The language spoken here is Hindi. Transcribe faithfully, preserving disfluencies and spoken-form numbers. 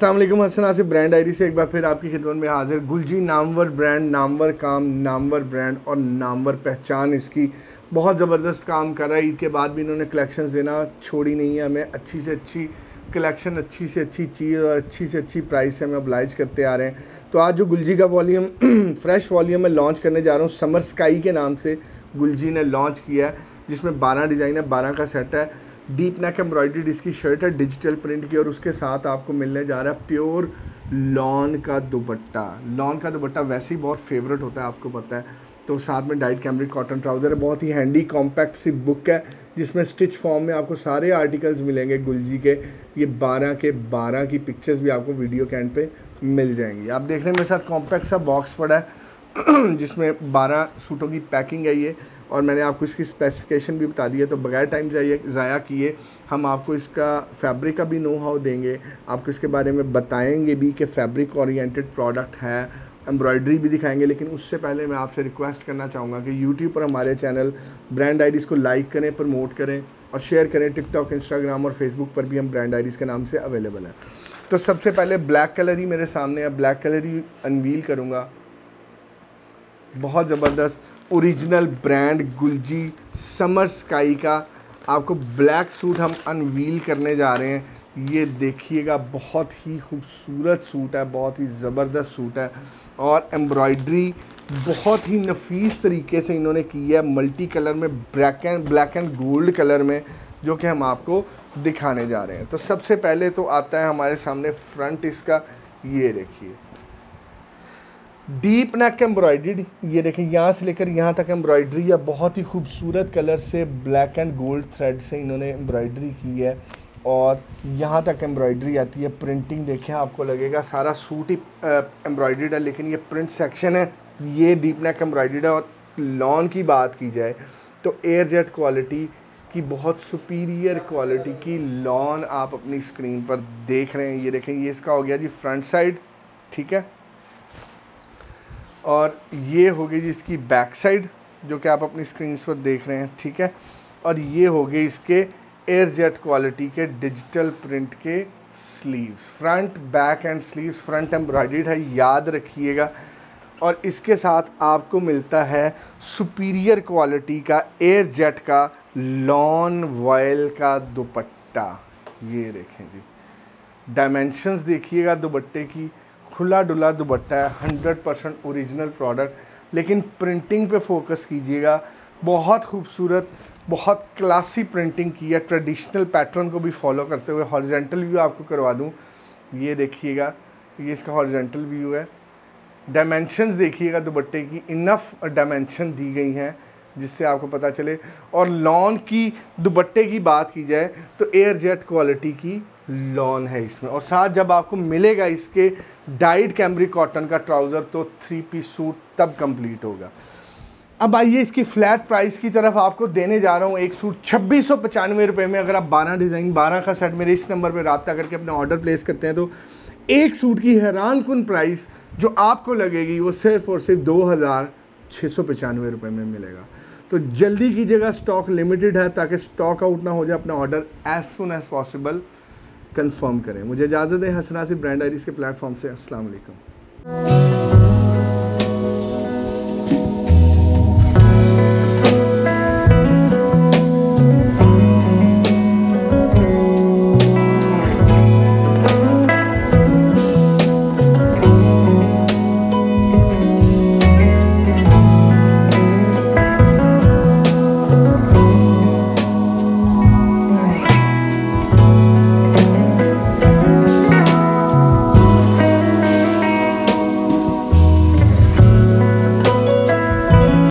अस्सलाम वालेकुम, हसन आसिफ ब्रांड डायरी से एक बार फिर आपकी खिदमत में हाजिर। गुलजी नामवर ब्रांड, नामवर काम, नामवर ब्रांड और नामवर पहचान इसकी बहुत ज़बरदस्त काम कर रहा है। ईद के बाद भी इन्होंने कलेक्शंस देना छोड़ी नहीं है। हमें अच्छी से अच्छी कलेक्शन, अच्छी से अच्छी चीज़ और अच्छी से अच्छी प्राइस से हमें अप्लाइज करते आ रहे हैं। तो आज जो गुलजी का वॉल्यूम फ्रेश वॉल्यूम मैं लॉन्च करने जा रहा हूँ, समर स्काई के नाम से गुलजी ने लॉन्च किया है, जिसमें बारह डिज़ाइन है, बारह का सेट है। डीप नेक एम्ब्रॉयडर्ड इसकी शर्ट है डिजिटल प्रिंट की, और उसके साथ आपको मिलने जा रहा है प्योर लॉन का दुपट्टा। लॉन का दुपट्टा वैसे ही बहुत फेवरेट होता है, आपको पता है। तो साथ में डाइट कैमरिक कॉटन ट्राउज़र है, बहुत ही हैंडी कॉम्पैक्ट सी बुक है, जिसमें स्टिच फॉर्म में आपको सारे आर्टिकल्स मिलेंगे गुलजी के। ये बारह के बारह की पिक्चर्स भी आपको वीडियो के एंड पे मिल जाएंगी। आप देख रहे हैं मेरे साथ कॉम्पैक्ट सा बॉक्स पड़ा है जिसमें बारह सूटों की पैकिंग है ये, और मैंने आपको इसकी स्पेसिफिकेशन भी बता दी है। तो बगैर टाइम जाइए ज़ाया किए हम आपको इसका फैब्रिक का भी नो हाउ देंगे, आपको इसके बारे में बताएंगे भी कि फैब्रिक ओरिएंटेड प्रोडक्ट है, एम्ब्रॉयडरी भी दिखाएंगे। लेकिन उससे पहले मैं आपसे रिक्वेस्ट करना चाहूँगा कि यूट्यूब पर हमारे चैनल ब्रांड डायरीज़ को लाइक करें, प्रमोट करें और शेयर करें। टिकटॉक, इंस्टाग्राम और फेसबुक पर भी हम ब्रांड डायरीज़ के नाम से अवेलेबल हैं। तो सबसे पहले ब्लैक कलर ही मेरे सामने है, ब्लैक कलर ही अनवील करूँगा। बहुत ज़बरदस्त ओरिजिनल ब्रांड गुलजी समर स्काई का आपको ब्लैक सूट हम अनवील करने जा रहे हैं। ये देखिएगा, बहुत ही खूबसूरत सूट है, बहुत ही ज़बरदस्त सूट है, और एम्ब्रॉयडरी बहुत ही नफीस तरीके से इन्होंने की है, मल्टी कलर में, black and black and gold colour में, जो कि हम आपको दिखाने जा रहे हैं। तो सबसे पहले तो आता है हमारे सामने फ्रंट इसका, ये देखिए डीप नेक एम्ब्रॉयडर्ड। ये देखें, यहाँ से लेकर यहाँ तक एम्ब्रॉयडरी है, बहुत ही खूबसूरत कलर से ब्लैक एंड गोल्ड थ्रेड से इन्होंने एम्ब्रॉयडरी की है, और यहाँ तक एम्ब्रॉयडरी आती है। प्रिंटिंग देखें, आपको लगेगा सारा सूट ही एम्ब्रॉयडर्ड है, लेकिन ये प्रिंट सेक्शन है, ये डीप नेक एम्ब्रॉयडर्ड है। और लॉन की बात की जाए तो एयर जेट क्वालिटी की, बहुत सुपीरियर क्वालिटी की लॉन आप अपनी स्क्रीन पर देख रहे हैं। ये देखें, ये इसका हो गया जी फ्रंट साइड, ठीक है, और ये हो गई जी इसकी बैक साइड, जो कि आप अपनी स्क्रीन पर देख रहे हैं, ठीक है। और ये हो गए इसके एयर जेट क्वालिटी के डिजिटल प्रिंट के sleeves, front back and sleeves front embroidered है, याद रखिएगा। और इसके साथ आपको मिलता है सुपीरियर क्वालिटी का एयर जेट का लॉन वॉयल का दुपट्टा। ये देखें जी, डायमेंशंस देखिएगा दुपट्टे की, खुला डुला दुपट्टा है, हंड्रेड परसेंट औरिजिनल प्रोडक्ट, लेकिन प्रिंटिंग पे फोकस कीजिएगा। बहुत खूबसूरत, बहुत क्लासी प्रिंटिंग की है, ट्रेडिशनल पैटर्न को भी फॉलो करते हुए। हॉरिजेंटल व्यू आपको करवा दूं, ये देखिएगा, ये इसका हॉरिजेंटल व्यू है। डायमेंशंस देखिएगा दुपट्टे की, इनफ डायमेंशन दी गई हैं जिससे आपको पता चले। और लॉन की दुपट्टे की बात की जाए तो एयर जेट क्वालिटी की लॉन है इसमें, और साथ जब आपको मिलेगा इसके डाइड कैमरिक कॉटन का ट्राउज़र तो थ्री पीस सूट तब कंप्लीट होगा। अब आइए इसकी फ्लैट प्राइस की तरफ, आपको देने जा रहा हूँ एक सूट छब्बीस सौ पचानवे रुपये में। अगर आप बारह डिज़ाइन बारह का सेट मेरे इस नंबर पर रब्ता करके अपना ऑर्डर प्लेस करते हैं तो एक सूट की हैरान कुन प्राइस जो आपको लगेगी वो सिर्फ और सिर्फ दो हज़ार छः सौ पचानवे रुपये में मिलेगा। तो जल्दी कीजिएगा, स्टॉक लिमिटेड है, ताकि स्टॉक आउट ना हो जाए। अपना order as soon as possible confirm करें। मुझे इजाज़त दें, हसन आसिफ ब्रांड डायरीज़ के प्लेटफॉर्म से। अस्सलाम वालेकुम।